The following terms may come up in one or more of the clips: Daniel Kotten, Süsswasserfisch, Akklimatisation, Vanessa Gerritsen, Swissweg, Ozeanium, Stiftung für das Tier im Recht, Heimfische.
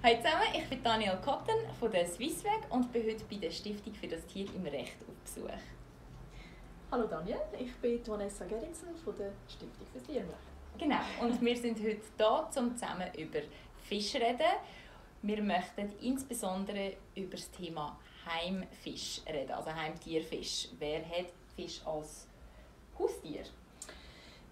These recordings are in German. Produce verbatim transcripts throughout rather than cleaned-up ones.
Hallo zusammen, ich bin Daniel Kotten von der Swissweg und bin heute bei der Stiftung für das Tier im Recht auf Besuch. Hallo Daniel, ich bin Vanessa Gerritsen von der Stiftung für das Tier im Recht. Genau, und wir sind heute hier, um zusammen über Fisch zu reden. Wir möchten insbesondere über das Thema Heimfisch reden, also Heimtierfisch. Wer hat Fisch als Haustier?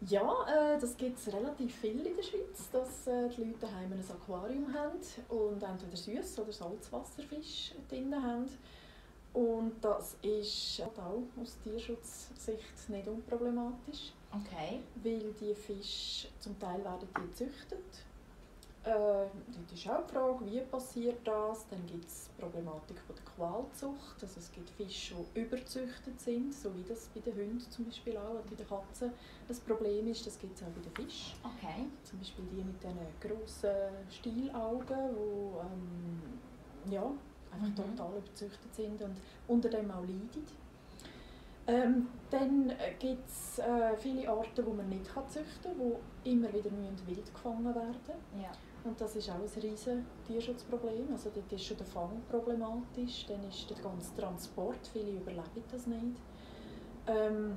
Ja, äh, das gibt es relativ viel in der Schweiz, dass äh, die Leute daheim ein Aquarium haben und entweder Süss- oder Salzwasserfisch drin haben. Und das ist auch aus Tierschutzsicht nicht unproblematisch. Okay. Weil die Fische zum Teil werden die gezüchtet. Äh, dort ist auch die Frage, wie passiert das? Dann gibt es die Problematik von der Qualzucht. Also es gibt Fische, die überzüchtet sind, so wie das bei den Hunden zum Beispiel auch und bei den Katzen das Problem ist. Das gibt es auch bei den Fischen. Okay. Zum Beispiel die mit diesen grossen Stielaugen, die ähm, ja, einfach mhm. total überzüchtet sind und unter dem auch leiden. Ähm, dann gibt es äh, viele Arten, die man nicht kann züchten kann, die immer wieder wild gefangen werden. Ja. Und das ist auch ein riesiges Tierschutzproblem. Also dort ist schon der Fang problematisch, dann ist der ganze Transport, viele überleben das nicht. Ähm,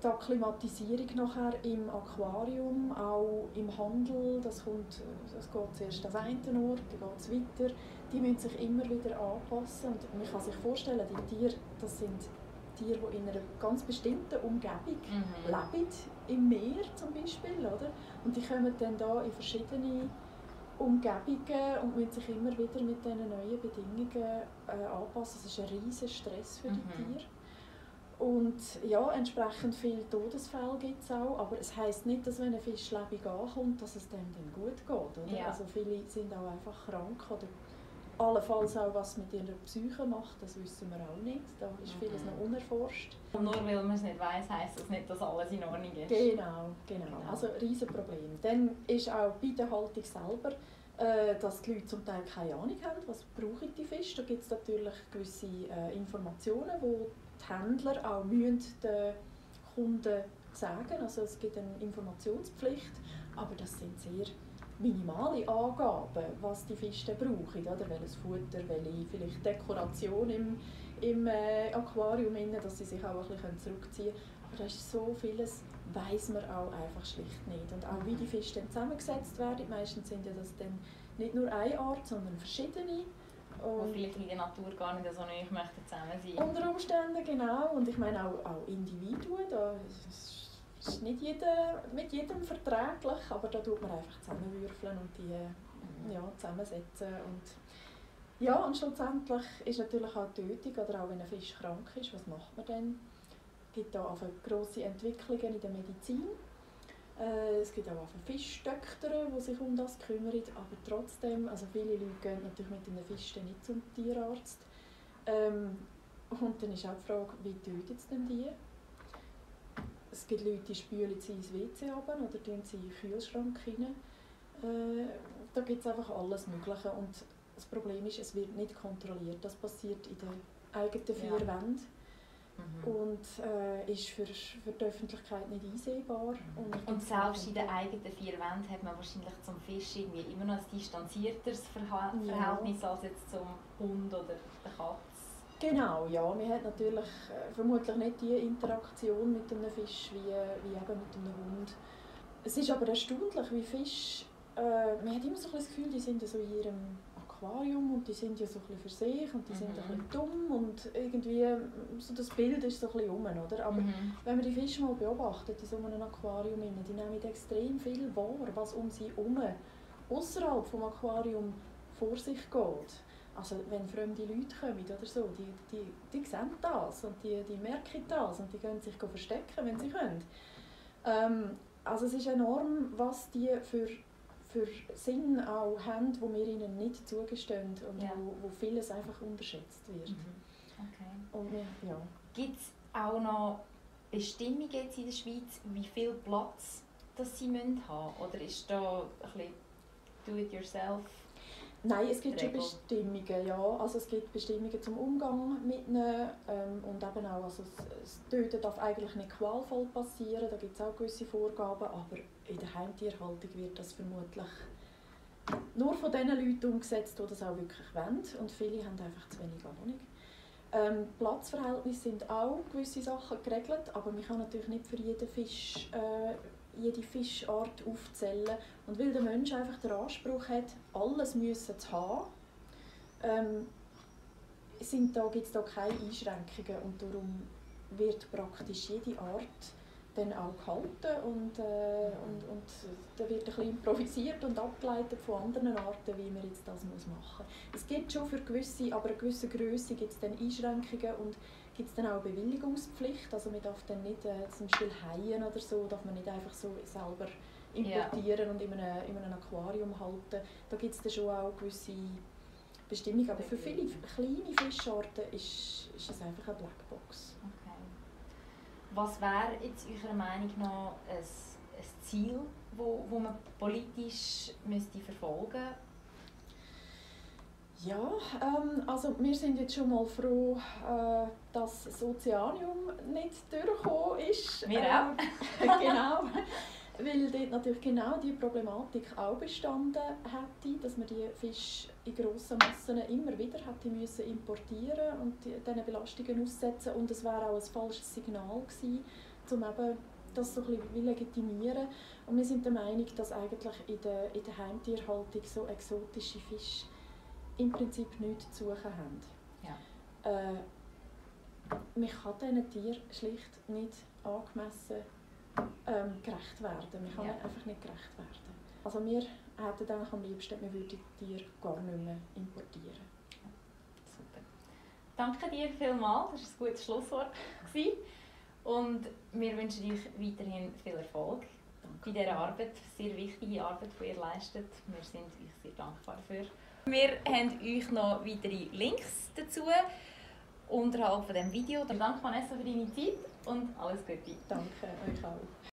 die Akklimatisierung nachher im Aquarium, auch im Handel, das, kommt, das geht zuerst an einen Ort, dann geht es weiter. Die müssen sich immer wieder anpassen. Und man kann sich vorstellen, die Tiere, das sind Tiere, die in einer ganz bestimmten Umgebung mhm. leben, im Meer zum Beispiel, oder? Und die kommen dann da in verschiedene Umgebungen und müssen sich immer wieder mit diesen neuen Bedingungen äh, anpassen. Es ist ein riesiger Stress für die mhm. Tiere. Und ja, entsprechend viele Todesfälle gibt es auch, aber es heisst nicht, dass wenn ein Fisch lebendig ankommt, dass es dem dann gut geht, oder? Ja. Also viele sind auch einfach krank, oder allenfalls auch was mit ihrer Psyche macht, das wissen wir auch nicht. Da ist vieles noch unerforscht. Und nur weil man es nicht weiss, heisst das nicht, dass alles in Ordnung ist. Genau, genau. genau. Also ein Riesenproblem. Dann ist auch bei der Haltung selber, äh, dass die Leute zum Teil keine Ahnung haben, was brauchen die Fische. Da gibt es natürlich gewisse äh, Informationen, die die Händler auch müssen den Kunden sagen. Also es gibt eine Informationspflicht, aber das sind sehr minimale Angaben, was die Fische brauchen, oder? Welches Futter, welche vielleicht Dekoration im, im äh, Aquarium, dass sie sich auch ein bisschen zurückziehen können. Aber da ist so vieles, weiss man auch einfach schlicht nicht. Und auch wie die Fische dann zusammengesetzt werden, meistens sind ja das dann nicht nur eine Art, sondern verschiedene. Und vielleicht in der Natur gar nicht so neu zusammen sein. Unter Umständen, genau. Und ich meine auch, auch Individuen, da das ist nicht jeder, mit jedem verträglich, aber da tut man einfach zusammenwürfeln und die ja, zusammensetzen. Und, ja, und schlussendlich ist natürlich auch die Tötung, oder auch wenn ein Fisch krank ist, was macht man dann? Es gibt auch grosse Entwicklungen in der Medizin. Es gibt auch Fischdoktoren, die sich um das kümmern, aber trotzdem, also viele Leute gehen natürlich mit den Fischen nicht zum Tierarzt. Und dann ist auch die Frage, wie tötet es denn die? Es gibt Leute, die spülen sie ins W C runter oder tun sie in den Kühlschrank rein. Äh, da gibt es einfach alles Mögliche. Und das Problem ist, es wird nicht kontrolliert. Das passiert in den eigenen vier ja. Wänden mhm. und äh, ist für, für die Öffentlichkeit nicht einsehbar. Und, und selbst in den eigenen vier Wänden hat man wahrscheinlich zum Fisch irgendwie immer noch ein distanzierteres Verha- ja. Verhältnis als jetzt zum Hund oder der Katze. Genau, ja. Man hat natürlich äh, vermutlich nicht die Interaktion mit einem Fisch wie, wie eben mit einem Hund. Es ist aber erstaunlich, wie Fische, äh, man hat immer so ein das Gefühl, die sind ja so in ihrem Aquarium und die sind ja so ein bisschen für sich und die mhm. sind ein bisschen dumm und irgendwie so das Bild ist so ein bisschen rum, oder? Aber mhm. wenn man die Fische mal beobachtet in so einem Aquarium, die nehmen extrem viel wahr, was um sie herum außerhalb vom Aquarium vor sich geht. Also wenn fremde Leute kommen oder so, die, die, die sehen das und die, die merken das und die können sich verstecken, wenn sie können. Ähm, also es ist enorm, was die für, für Sinn auch haben, die wir ihnen nicht zugestehen und ja. wo, wo vieles einfach unterschätzt wird. Mhm. Okay. Und wir, ja. Gibt es auch noch Bestimmungen jetzt in der Schweiz, wie viel Platz dass sie müssen haben? Oder ist da ein bisschen do-it-yourself? Nein, es gibt schon Bestimmungen, ja. Also es gibt Bestimmungen zum Umgang mit ihnen ähm, und eben auch, also das Töten darf eigentlich nicht qualvoll passieren, da gibt es auch gewisse Vorgaben, aber in der Heimtierhaltung wird das vermutlich nur von den Leuten umgesetzt, die das auch wirklich wollen. Und viele haben einfach zu wenig Ahnung. Ähm, Platzverhältnisse sind auch gewisse Sachen geregelt, aber man kann natürlich nicht für jeden Fisch, äh, jede Fischart aufzählen. Und weil der Mensch einfach den Anspruch hat, alles müssen zu haben, ähm, sind da, gibt es da keine Einschränkungen und darum wird praktisch jede Art dann auch gehalten und, äh, und, und da wird ein bisschen improvisiert und abgeleitet von anderen Arten, wie man jetzt das muss machen muss. Es gibt schon für gewisse, aber eine gewisse Grösse gibt es dann Einschränkungen und gibt es dann auch eine Bewilligungspflicht, also man darf dann nicht äh, zum Beispiel Haien oder so, darf man nicht einfach so selber importieren ja. und in einem, in einem Aquarium halten. Da gibt es dann schon auch gewisse Bestimmungen, aber für viele kleine Fischarten ist, ist es einfach eine Blackbox. Okay. Was wäre jetzt eurer Meinung nach ein, ein Ziel, wo, wo man politisch müsste verfolgen müsste? Ja, ähm, also wir sind jetzt schon mal froh, äh, dass das Ozeanium nicht durchgekommen ist. Wir auch. Ähm, genau, weil dort natürlich genau diese Problematik auch bestanden hätte, dass man die Fische in grossen Massen immer wieder hätte müssen importieren und diesen Belastungen aussetzen. Und es wäre auch ein falsches Signal gewesen, um eben das so ein bisschen legitimieren. Und wir sind der Meinung, dass eigentlich in der, in der Heimtierhaltung so exotische Fische im Prinzip nichts zu suchen haben. Ja. Äh, man kann diesen Tieren schlicht nicht angemessen ähm, gerecht werden. Man kann ja. einfach nicht gerecht werden. Also wir hätten eigentlich am liebsten, wir würden die Tiere gar nicht mehr importieren. Super. Danke dir vielmals, das war ein gutes Schlusswort. Und wir wünschen euch weiterhin viel Erfolg bei dieser Arbeit. Sehr wichtige Arbeit, die ihr leistet. Wir sind euch sehr dankbar dafür. Wir haben euch noch weitere Links dazu unterhalb von diesem Video. Danke Vanessa für deine Zeit und alles Gute. Danke euch auch.